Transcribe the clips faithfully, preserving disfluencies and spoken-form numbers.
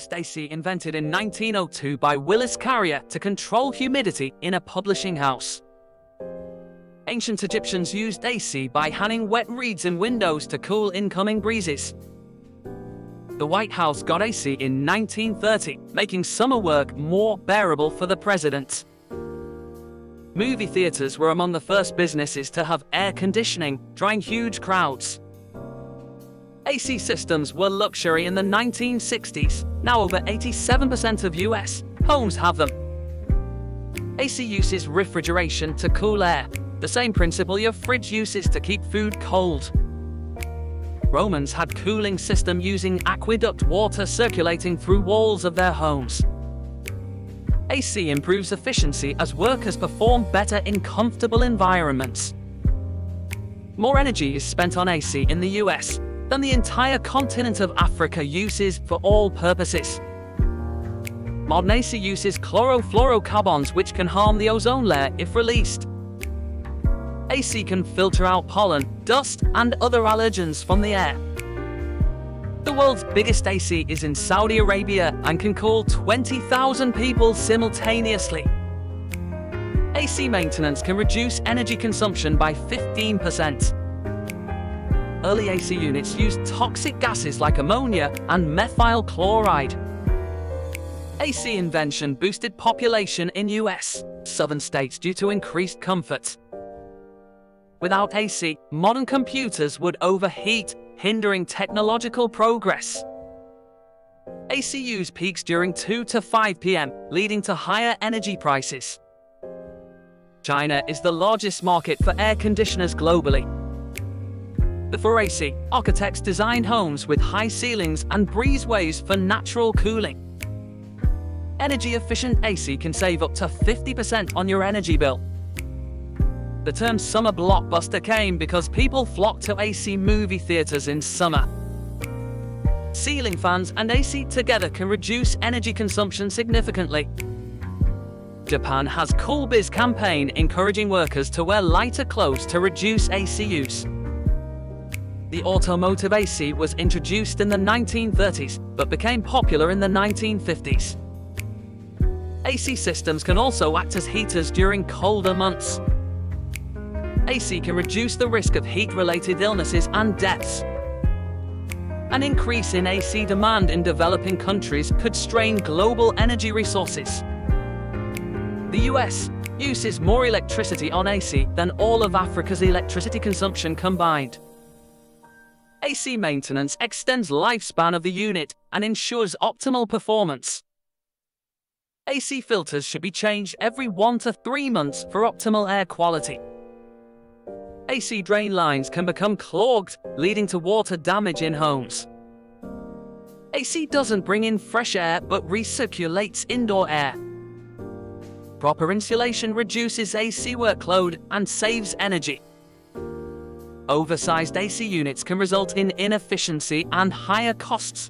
Stacy, invented in nineteen oh two by Willis Carrier to control humidity in a publishing house. Ancient Egyptians used A C by hanging wet reeds in windows to cool incoming breezes. The White House got A C in nineteen thirty, making summer work more bearable for the president. Movie theaters were among the first businesses to have air conditioning, drawing huge crowds. A C systems were luxury in the nineteen sixties. Now over eighty-seven percent of U S homes have them. A C uses refrigeration to cool air, the same principle your fridge uses to keep food cold. Romans had cooling system using aqueduct water circulating through walls of their homes. A C improves efficiency as workers perform better in comfortable environments. More energy is spent on A C in the U S than the entire continent of Africa uses for all purposes. Modern A C uses chlorofluorocarbons, which can harm the ozone layer if released. A C can filter out pollen, dust, and other allergens from the air. The world's biggest A C is in Saudi Arabia and can cool twenty thousand people simultaneously. A C maintenance can reduce energy consumption by fifteen percent. Early A C units used toxic gases like ammonia and methyl chloride. A C invention boosted population in U S southern states due to increased comfort. Without A C, modern computers would overheat, hindering technological progress. A C use peaks during two to five P M, leading to higher energy prices. China is the largest market for air conditioners globally. Before A C, architects designed homes with high ceilings and breezeways for natural cooling. Energy-efficient A C can save up to fifty percent on your energy bill. The term summer blockbuster came because people flocked to A C movie theaters in summer. Ceiling fans and A C together can reduce energy consumption significantly. Japan has Cool Biz campaign encouraging workers to wear lighter clothes to reduce A C use. The automotive A C was introduced in the nineteen thirties, but became popular in the nineteen fifties. A C systems can also act as heaters during colder months. A C can reduce the risk of heat-related illnesses and deaths. An increase in A C demand in developing countries could strain global energy resources. The U S uses more electricity on A C than all of Africa's electricity consumption combined. A C maintenance extends lifespan of the unit and ensures optimal performance. A C filters should be changed every one to three months for optimal air quality. A C drain lines can become clogged, leading to water damage in homes. A C doesn't bring in fresh air but recirculates indoor air. Proper insulation reduces A C workload and saves energy. Oversized A C units can result in inefficiency and higher costs.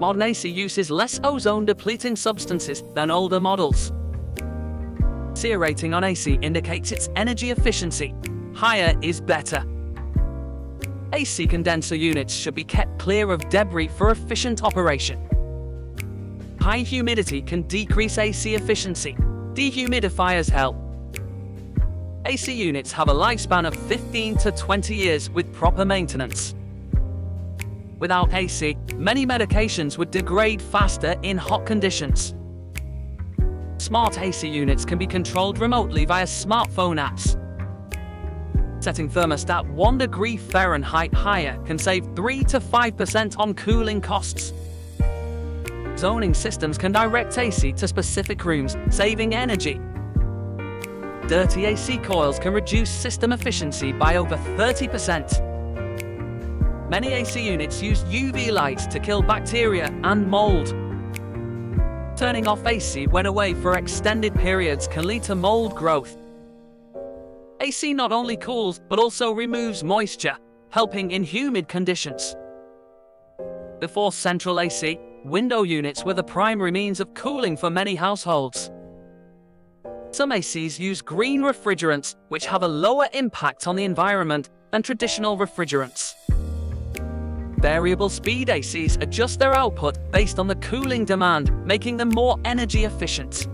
Modern A C uses less ozone-depleting substances than older models. SEER rating on A C indicates its energy efficiency. Higher is better. A C condenser units should be kept clear of debris for efficient operation. High humidity can decrease A C efficiency. Dehumidifiers help. A C units have a lifespan of fifteen to twenty years with proper maintenance. Without A C, many medications would degrade faster in hot conditions. Smart A C units can be controlled remotely via smartphone apps. Setting thermostat one degree Fahrenheit higher can save three to five percent on cooling costs. Zoning systems can direct A C to specific rooms, saving energy. Dirty A C coils can reduce system efficiency by over thirty percent. Many A C units use U V lights to kill bacteria and mold. Turning off A C when away for extended periods can lead to mold growth. A C not only cools but also removes moisture, helping in humid conditions. Before central A C, window units were the primary means of cooling for many households. Some A Cs use green refrigerants, which have a lower impact on the environment than traditional refrigerants. Variable speed A Cs adjust their output based on the cooling demand, making them more energy efficient.